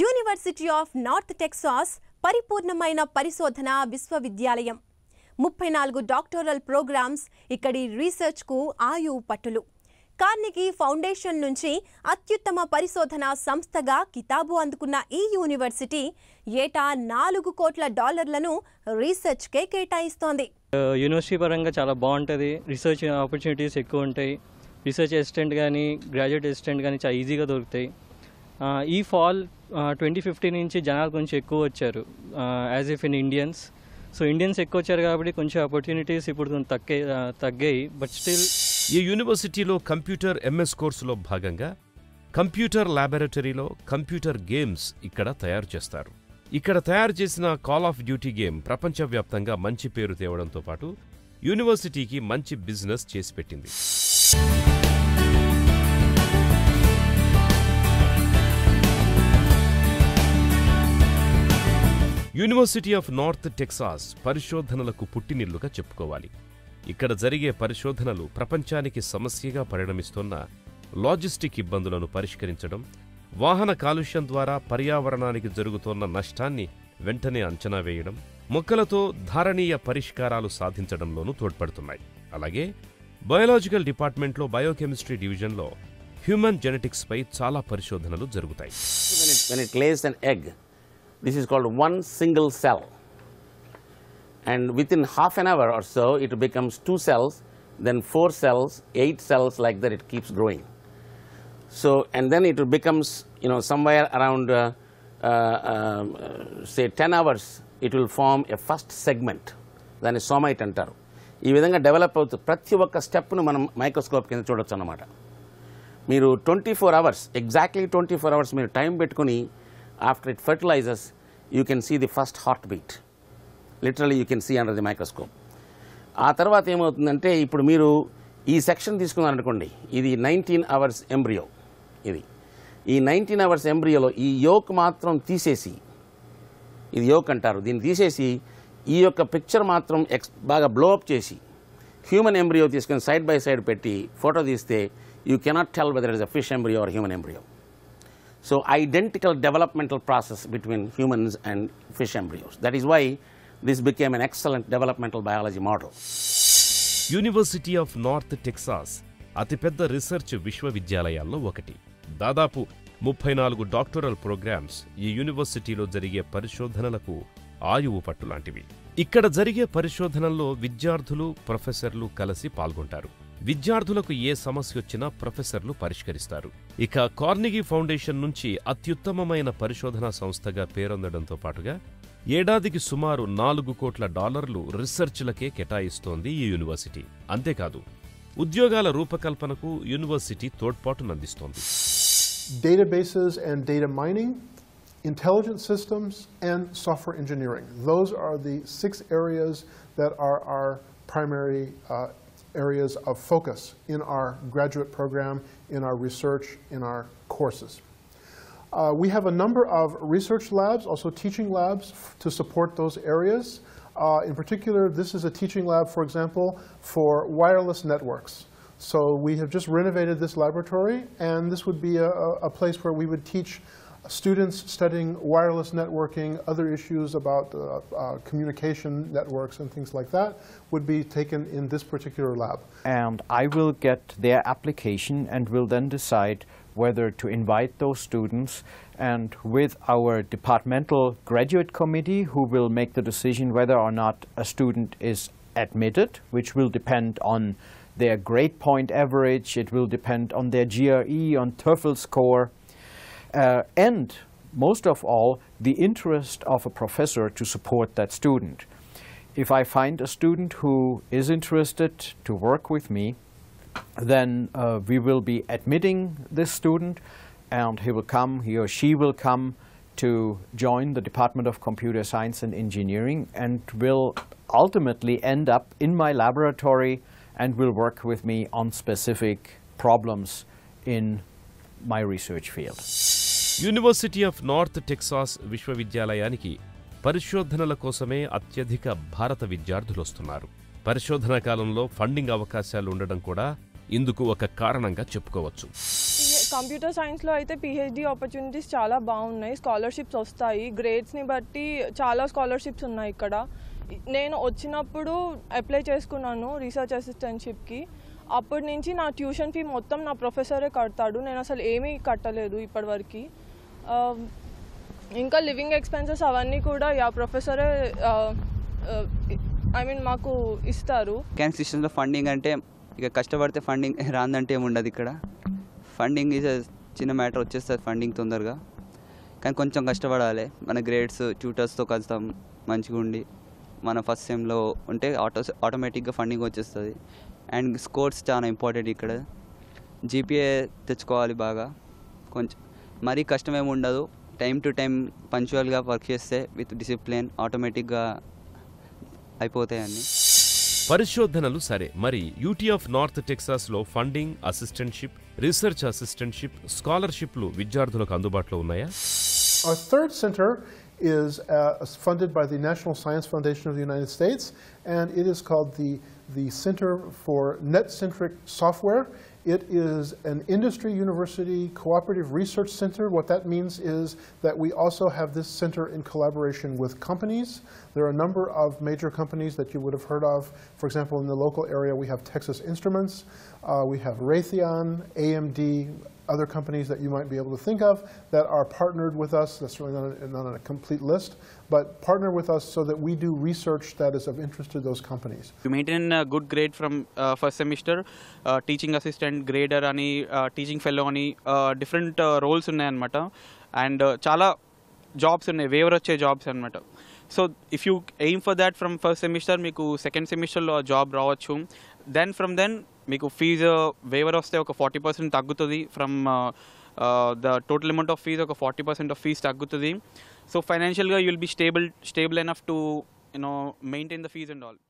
University of North Texas పరిపూర్ణమైన పరిశోధన విశ్వవిద్యాలయం 34 డాక్టోరల్ ప్రోగ్రామ్స్ ఇక్కడి రీసెర్చ్కు ఆయు పట్టులు. కార్నెగీ ఫౌండేషన్ నుంచి అత్యుత్తమ పరిశోధన సంస్థగా కితాబు అందుకున్న ఈ యూనివర్సిటీ ఏటా $4 కోట్ల రీసెర్చ్కే కేటాయిస్తోంది. యూనివర్సిటీ పరంగా చాలా బాగుంటుంది, రీసెర్చ్ ఆపర్చునిటీస్ ఎక్కువ ఉంటాయి, రీసెర్చ్ అసిస్టెంట్ కానీ గ్రాడ్యుయేట్ అసిస్టెంట్ కానీ చాలా ఈజీగా దొరుకుతాయి. ఈ ఫాల్ 2015 నుంచి జనాలు కొంచెం ఎక్కువ వచ్చారు, as if in Indians. So Indians ఎక్కువ వచ్చారు కాబట్టి కొంచెం ఆపర్చునిటీస్ ఇప్పుడు కొంచెం తగ్గాయి. బట్ స్టిల్ ఈ యూనివర్సిటీలో కంప్యూటర్ MS కోర్సులో భాగంగా కంప్యూటర్ ల్యాబొరేటరీలో కంప్యూటర్ గేమ్స్ ఇక్కడ తయారు చేస్తారు. ఇక్కడ తయారు చేసిన కాల్ ఆఫ్ డ్యూటీ గేమ్ ప్రపంచవ్యాప్తంగా మంచి పేరు తేవడంతో పాటు యూనివర్సిటీకి మంచి బిజినెస్ చేసిపెట్టింది. యూనివర్సిటీ ఆఫ్ నార్త్ టెక్సాస్ పరిశోధనలకు పుట్టినిల్లుగా చెప్పుకోవాలి. ఇక్కడ జరిగే పరిశోధనలు ప్రపంచానికి సమస్యగా పరిణమిస్తున్న లాజిస్టిక్ ఇబ్బందులను పరిష్కరించడం, వాహన కాలుష్యం ద్వారా పర్యావరణానికి జరుగుతున్న నష్టాన్ని వెంటనే అంచనా వేయడం, మొక్కలతో ధారణీయ పరిష్కారాలు సాధించడంలోనూ తోడ్పడుతున్నాయి. అలాగే బయోలాజికల్ డిపార్ట్మెంట్లో బయోకెమిస్ట్రీ డివిజన్లో హ్యూమన్ జెనెటిక్స్పై చాలా పరిశోధనలు జరుగుతాయి. This is called one single cell, and within half an hour or so it becomes 2 cells, then 4 cells, 8 cells, like that it keeps growing. So and then it becomes, you know, somewhere around say 10 hours it will form a first segment, then a somite antaru. Ee vidhanga develop avuthu prathi okka step nu manam microscope kinda chodochu annamata. Meeru 24 hours exactly 24 hours meeru time pettukoni, after it fertilizes you can see the first heartbeat, literally you can see under the microscope. Aa tarvata em avuthundante ippudu meeru ee section teeskunnaru anukondi, idi 19 hours embryo. Idi ee 19 hours embryo lo ee yolk matram teesesi, idi yolk antaru, deen teesesi ee yokka picture matram baga blow up chesi human embryo teeskoni side by side petti photo teeste you cannot tell whether it is a fish embryo or human embryo. So identical developmental process between humans and fish embryos. That is why this became an excellent developmental biology model. University of North Texas అతిపెద్ద research విశ్వవిద్యాలయాల్లో ఒకటి. దాదాపు 34 doctoral programmes ఈ యూనివర్సిటీలో జరిగే పరిశోధనలకు ఆయువు పట్టు లాంటివి. ఇక్కడ జరిగే పరిశోధనల్లో విద్యార్థులు, ప్రొఫెసర్లు కలిసి పాల్గొంటారు. విద్యార్థులకు ఏ సమస్య వచ్చినా ప్రొఫెసర్లు పరిష్కరిస్తారు. ఇక కార్నెగీ ఫౌండేషన్ నుంచి అత్యుత్తమమైన పరిశోధనా సంస్థగా పేరొందడంతో పాటుగా ఏడాదికి సుమారు $4 కోట్ల రీసెర్చ్లకే కేటాయిస్తోంది ఈ యూనివర్సిటీ. అంతేకాదు, ఉద్యోగాల రూపకల్పనకు యూనివర్సిటీ తోడ్పాటునందిస్తోంది. Databases and data mining, intelligent systems and software engineering. Those are the 6 areas that are our primary areas of focus in our graduate program, in our research, in our courses. We have a number of research labs, also teaching labs, to support those areas. In particular, this is a teaching lab, for example, for wireless networks. So we have just renovated this laboratory, and this would be a place where we would teach students studying wireless networking, other issues about communication networks and things like that would be taken in this particular lab. And I will get their application and will then decide whether to invite those students, and with our departmental graduate committee who will make the decision whether or not a student is admitted, which will depend on their grade point average, it will depend on their GRE, on TOEFL score. And most of all, the interest of a professor to support that student. If I find a student who is interested to work with me, then we will be admitting this student, and he will come, he or she will come to join the Department of Computer Science and Engineering, and will ultimately end up in my laboratory and will work with me on specific problems in my research field. University of North Texas విశ్వవిద్యాలయానికి పరిశోధనల కోసమే అత్యధిక భారత విద్యార్థులొస్తున్నారు. పరిశోధన కాలంలో funding అవకాశాలు ఉండడం కూడా ఇందుకు ఒక కారణంగా చెప్పుకోవచ్చు. కంప్యూటర్ సైన్స్లో అయితే పిహెచ్డీ ఆపర్చునిటీస్ చాలా బాగున్నాయి, స్కాలర్షిప్స్ వస్తాయి, గ్రేడ్స్ని బట్టి చాలా స్కాలర్షిప్స్ ఉన్నాయి. ఇక్కడ నేను వచ్చినప్పుడు అప్లై చేసుకున్నాను రీసెర్చ్ అసిస్టెంట్షిప్కి. అప్పటి నుంచి నా ట్యూషన్ ఫీ మొత్తం నా ప్రొఫెసరే కడతాడు, నేను అసలు ఏమీ కట్టలేదు ఇప్పటివరకు. ఇంకా లివింగ్ ఎక్స్పెన్సెస్ అవన్నీ కూడా యా ప్రొఫెసరే మాకు ఇస్తారు. క్యాన్ సిస్టమ్లో ఫండింగ్ అంటే ఇక కష్టపడితే ఫండింగ్ రాందంటే ఏముండదు. ఇక్కడ ఫండింగ్ ఈజ్ చిన్న మ్యాటర్, వచ్చేస్తుంది ఫండింగ్ తొందరగా. కానీ కొంచెం కష్టపడాలి, మన గ్రేడ్స్ ట్యూటర్స్తో కొంచెం మంచిగా ఉండి మన ఫస్ట్ సెమ్లో ఉంటే ఆటోమేటిక్గా ఫండింగ్ వచ్చేస్తుంది. అండ్ స్కోర్స్ చాలా ఇంపార్టెంట్ ఇక్కడ, జీపీఏ తెచ్చుకోవాలి బాగా. కొంచెం మరీ కష్టమేమి ఉండదు, టైం టు టైం పంచువల్గా వర్క్ చేస్తే విత్ డిసిప్లిన్ ఆటోమేటిక్గా అయిపోతాయని. పరిశోధనలు సరే, మరి యూటీ ఆఫ్ నార్త్ టెక్సాస్లో ఫండింగ్, అసిస్టెంట్షిప్, రీసెర్చ్ అసిస్టెంట్షిప్, స్కాలర్షిప్లు విద్యార్థులకు అందుబాటులో ఉన్నాయా? Our third center is funded by the National Science Foundation of the United States, and it is called the Center for Net-Centric Software. It is an industry university cooperative research center. What that means is that we also have this center in collaboration with companies. There are a number of major companies that you would have heard of. For example, in the local area, we have Texas Instruments, we have Raytheon, AMD, other companies that you might be able to think of that are partnered with us. That's really not a complete list, but partner with us so that we do research that is of interest to those companies. You maintain a good grade from first semester, teaching assistant, grader, ani teaching fellow, ani different roles unnai anamata, and chala jobs unnai, waiver vache jobs anamata. So if you aim for that from first semester, meeku second semester lo job raavachu. Then from then మీకు fee waiver వస్తే ఒక 40% తగ్గుతుంది, from the total amount of fees ఒక 40% off fees తగ్గుతుంది. So ఫైనాన్షియల్గా you will be stable enough to you know maintain the fees and all.